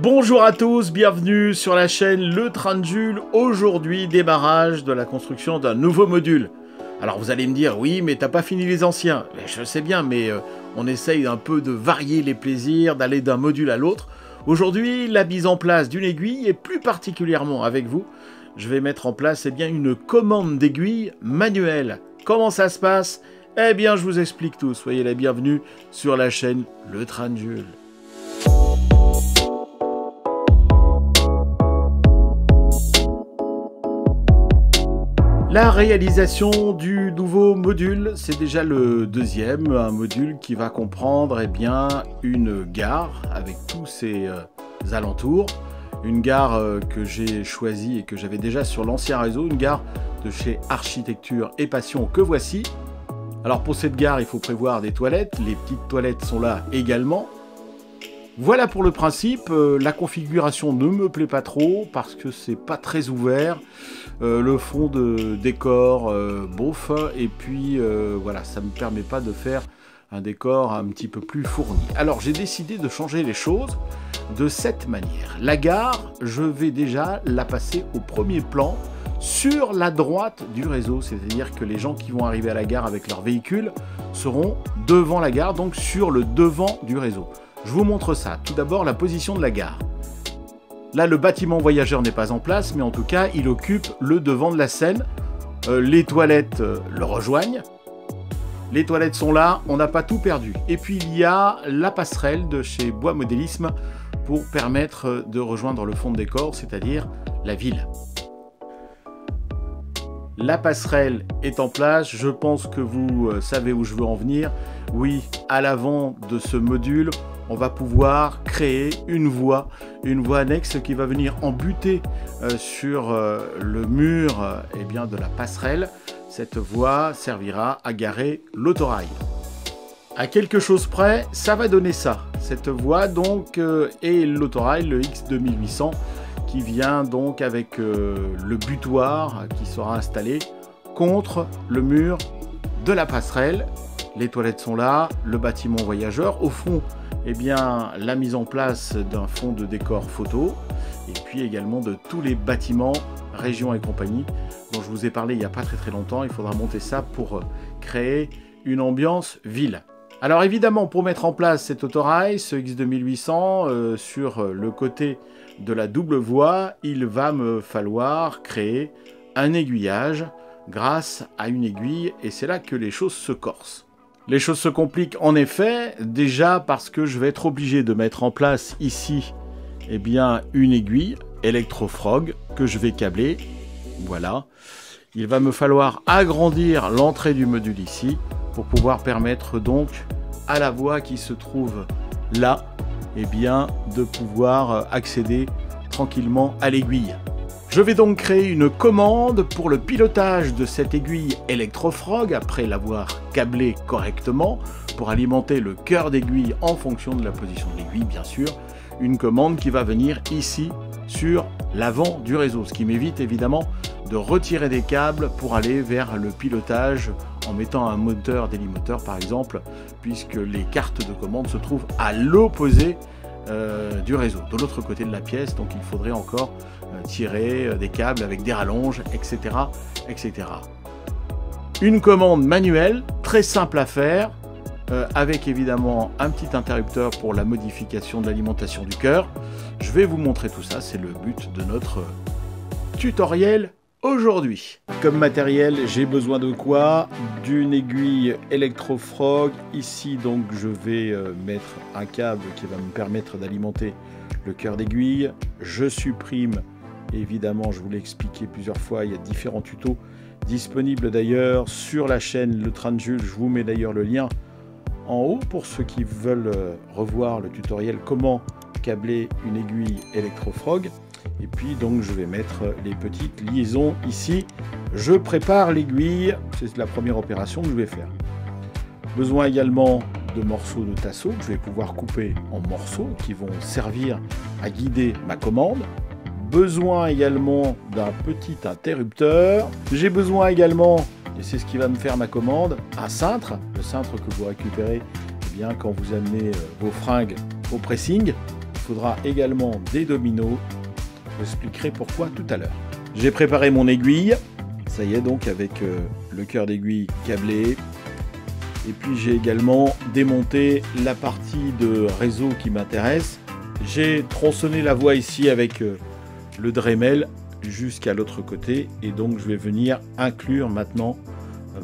Bonjour à tous, bienvenue sur la chaîne Le Train de Jules. Aujourd'hui, démarrage de la construction d'un nouveau module. Alors vous allez me dire, oui mais t'as pas fini les anciens. Je sais bien, mais on essaye un peu de varier les plaisirs, d'aller d'un module à l'autre. Aujourd'hui, la mise en place d'une aiguille et plus particulièrement avec vous, je vais mettre en place une commande d'aiguille manuelle. Comment ça se passe? Eh bien je vous explique tout, soyez la bienvenue sur la chaîne Le Train de Jules. La réalisation du nouveau module, c'est déjà le deuxième, un module qui va comprendre une gare avec tous ses alentours. Une gare que j'ai choisie et que j'avais déjà sur l'ancien réseau, une gare de chez Architecture et Passion que voici. Alors pour cette gare, il faut prévoir des toilettes, les petites toilettes sont là également. Voilà pour le principe, la configuration ne me plaît pas trop parce que c'est pas très ouvert. Le fond de décor beauf et puis voilà, ça me permet pas de faire un décor un petit peu plus fourni. Alors j'ai décidé de changer les choses de cette manière. La gare, je vais déjà la passer au premier plan sur la droite du réseau, c'est-à-dire que les gens qui vont arriver à la gare avec leur véhicule seront devant la gare, donc sur le devant du réseau. Je vous montre ça. Tout d'abord, la position de la gare. Là, le bâtiment voyageur n'est pas en place, mais en tout cas, il occupe le devant de la scène. Les toilettes le rejoignent. Les toilettes sont là, on n'a pas tout perdu. Et puis, il y a la passerelle de chez Bois Modélisme pour permettre de rejoindre le fond de décor, c'est-à-dire la ville. La passerelle est en place, je pense que vous savez où je veux en venir. Oui, à l'avant de ce module, on va pouvoir créer une voie annexe qui va venir embuter sur le mur de la passerelle. Cette voie servira à garer l'autorail. À quelque chose près, ça va donner ça. Cette voie donc et l'autorail, le X2800, qui vient donc avec le butoir qui sera installé contre le mur de la passerelle. Les toilettes sont là, le bâtiment voyageur. Au fond, la mise en place d'un fond de décor photo et puis également de tous les bâtiments, régions et compagnie dont je vous ai parlé il n'y a pas très longtemps. Il faudra monter ça pour créer une ambiance ville. Alors évidemment, pour mettre en place cet autorail, ce X2800, sur le côté de la double voie, il va me falloir créer un aiguillage grâce à une aiguille et c'est là que les choses se corsent. Les choses se compliquent en effet, déjà parce que je vais être obligé de mettre en place ici une aiguille Electrofrog que je vais câbler. Voilà. Il va me falloir agrandir l'entrée du module ici pour pouvoir permettre donc à la voie qui se trouve là de pouvoir accéder tranquillement à l'aiguille. Je vais donc créer une commande pour le pilotage de cette aiguille Electrofrog après l'avoir câblée correctement pour alimenter le cœur d'aiguille en fonction de la position de l'aiguille bien sûr. Une commande qui va venir ici sur l'avant du réseau, ce qui m'évite évidemment de retirer des câbles pour aller vers le pilotage en mettant un moteur délimoteur par exemple, puisque les cartes de commande se trouvent à l'opposé du réseau, de l'autre côté de la pièce, donc il faudrait encore tirer des câbles avec des rallonges, etc., etc. Une commande manuelle, très simple à faire, avec évidemment un petit interrupteur pour la modification de l'alimentation du cœur. Je vais vous montrer tout ça, c'est le but de notre tutoriel. Aujourd'hui, comme matériel, j'ai besoin de quoi? D'une aiguille Electrofrog. Ici, donc, je vais mettre un câble qui va me permettre d'alimenter le cœur d'aiguille. Je supprime, évidemment, je vous l'ai expliqué plusieurs fois, il y a différents tutos disponibles d'ailleurs sur la chaîne Le Train de Jules. Je vous mets d'ailleurs le lien en haut pour ceux qui veulent revoir le tutoriel comment câbler une aiguille Electrofrog. Et puis donc je vais mettre les petites liaisons ici. Je prépare l'aiguille, c'est la première opération que je vais faire. Besoin également de morceaux de tasseau que je vais pouvoir couper en morceaux qui vont servir à guider ma commande. Besoin également d'un petit interrupteur. J'ai besoin également, et c'est ce qui va me faire ma commande, un cintre. Le cintre que vous récupérez quand vous amenez vos fringues au pressing. faudra également des dominos. Je vous expliquerai pourquoi tout à l'heure. J'ai préparé mon aiguille. Ça y est donc avec le cœur d'aiguille câblé. Et puis j'ai également démonté la partie de réseau qui m'intéresse. J'ai tronçonné la voie ici avec le Dremel jusqu'à l'autre côté. Et donc je vais venir inclure maintenant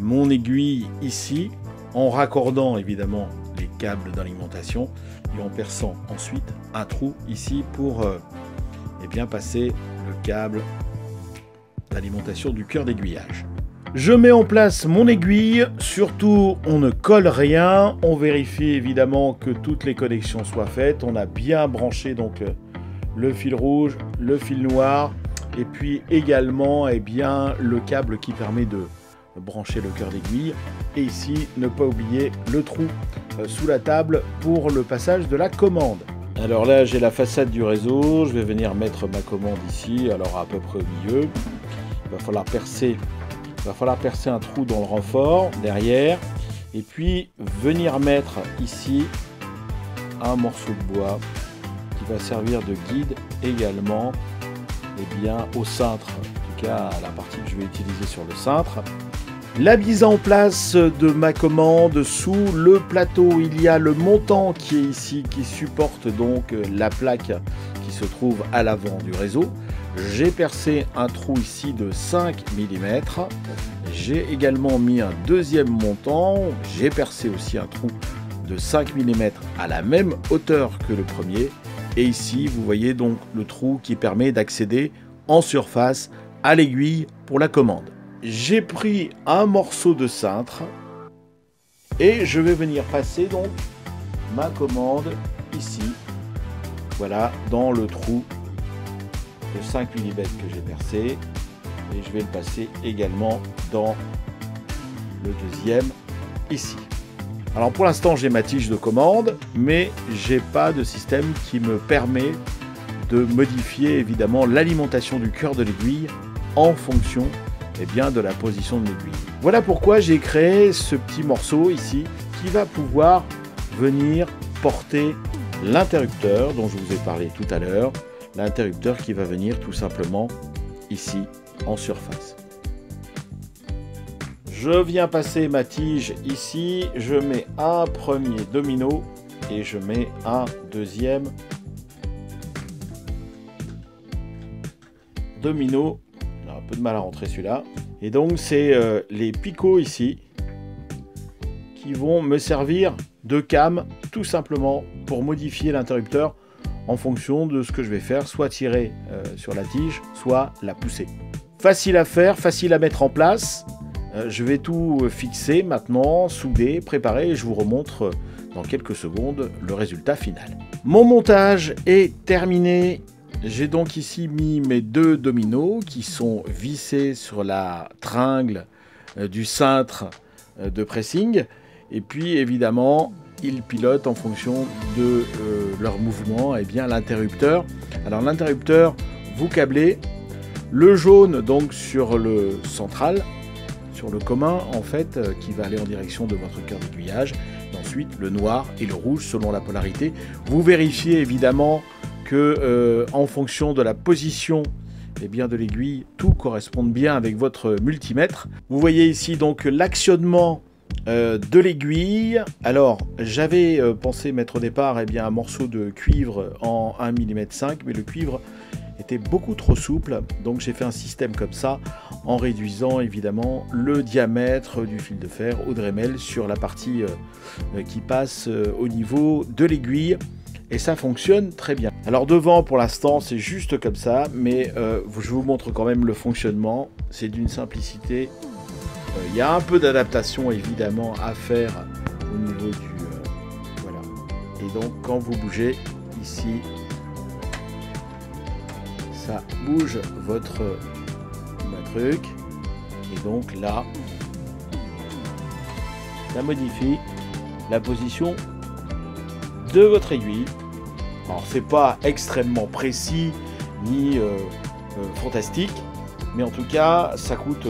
mon aiguille ici en raccordant évidemment les câbles d'alimentation et en perçant ensuite un trou ici pour passer le câble d'alimentation du cœur d'aiguillage. Je mets en place mon aiguille, surtout on ne colle rien, on vérifie évidemment que toutes les connexions soient faites, on a bien branché donc le fil rouge, le fil noir et puis également le câble qui permet de brancher le cœur d'aiguille et ici ne pas oublier le trou sous la table pour le passage de la commande. Alors là j'ai la façade du réseau, je vais venir mettre ma commande ici, alors à peu près au milieu, il va falloir percer un trou dans le renfort derrière et puis venir mettre ici un morceau de bois qui va servir de guide également au cintre, en tout cas à la partie que je vais utiliser sur le cintre. La mise en place de ma commande sous le plateau, il y a le montant qui est ici qui supporte donc la plaque qui se trouve à l'avant du réseau. J'ai percé un trou ici de 5 mm. J'ai également mis un deuxième montant. J'ai percé aussi un trou de 5 mm à la même hauteur que le premier. Et ici, vous voyez donc le trou qui permet d'accéder en surface à l'aiguille pour la commande. J'ai pris un morceau de cintre et je vais venir passer donc ma commande ici, voilà, dans le trou de 5 mm que j'ai percé et je vais le passer également dans le deuxième ici. Alors pour l'instant j'ai ma tige de commande mais j'ai pas de système qui me permet de modifier évidemment l'alimentation du cœur de l'aiguille en fonction de la position de l'aiguille. Voilà pourquoi j'ai créé ce petit morceau ici qui va pouvoir venir porter l'interrupteur dont je vous ai parlé tout à l'heure, l'interrupteur qui va venir tout simplement ici en surface. Je viens passer ma tige ici, je mets un premier domino et je mets un deuxième domino. Un peu de mal à rentrer celui-là. Et donc c'est les picots ici qui vont me servir de cam tout simplement pour modifier l'interrupteur en fonction de ce que je vais faire, soit tirer sur la tige, soit la pousser. Facile à faire, facile à mettre en place. Je vais tout fixer maintenant, souder, préparer et je vous remontre dans quelques secondes le résultat final. Mon montage est terminé. J'ai donc ici mis mes deux dominos qui sont vissés sur la tringle du cintre de pressing. Et puis évidemment, ils pilotent en fonction de leur mouvement l'interrupteur. Alors l'interrupteur, vous câblez le jaune donc sur le central, sur le commun en fait, qui va aller en direction de votre cœur d'aiguillage. Ensuite le noir et le rouge selon la polarité. Vous vérifiez évidemment que en fonction de la position de l'aiguille, tout correspond bien avec votre multimètre. Vous voyez ici donc l'actionnement de l'aiguille. Alors j'avais pensé mettre au départ un morceau de cuivre en 1,5 mm, mais le cuivre était beaucoup trop souple, donc j'ai fait un système comme ça en réduisant évidemment le diamètre du fil de fer au Dremel sur la partie qui passe au niveau de l'aiguille. Et ça fonctionne très bien. Alors devant pour l'instant c'est juste comme ça, mais je vous montre quand même le fonctionnement. C'est d'une simplicité. Il y a un peu d'adaptation évidemment à faire au niveau du... voilà. Et donc quand vous bougez ici, ça bouge votre truc. Et donc là, ça modifie la position de votre aiguille. Alors c'est pas extrêmement précis ni fantastique, mais en tout cas ça coûte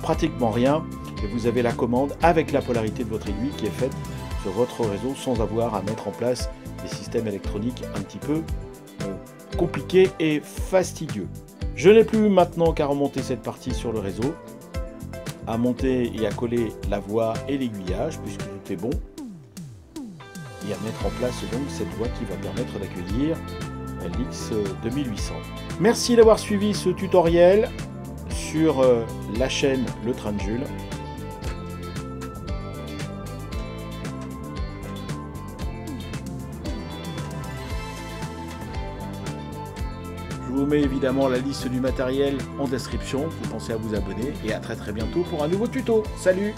pratiquement rien et vous avez la commande avec la polarité de votre aiguille qui est faite sur votre réseau sans avoir à mettre en place des systèmes électroniques un petit peu compliqué et fastidieux. Je n'ai plus maintenant qu'à remonter cette partie sur le réseau, à monter et à coller la voie et l'aiguillage puisque tout est bon, et à mettre en place donc cette voie qui va permettre d'accueillir l'X2800. Merci d'avoir suivi ce tutoriel sur la chaîne Le Train de Jules. Je vous mets évidemment la liste du matériel en description, vous pensez à vous abonner et à très très bientôt pour un nouveau tuto. Salut!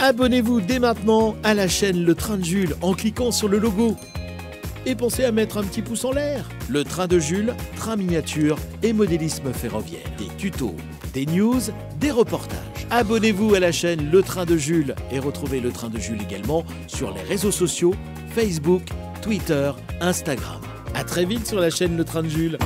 Abonnez-vous dès maintenant à la chaîne Le Train de Jules en cliquant sur le logo. Et pensez à mettre un petit pouce en l'air. Le Train de Jules, train miniature et modélisme ferroviaire. Des tutos, des news, des reportages. Abonnez-vous à la chaîne Le Train de Jules et retrouvez Le Train de Jules également sur les réseaux sociaux, Facebook, Twitter, Instagram. À très vite sur la chaîne Le Train de Jules.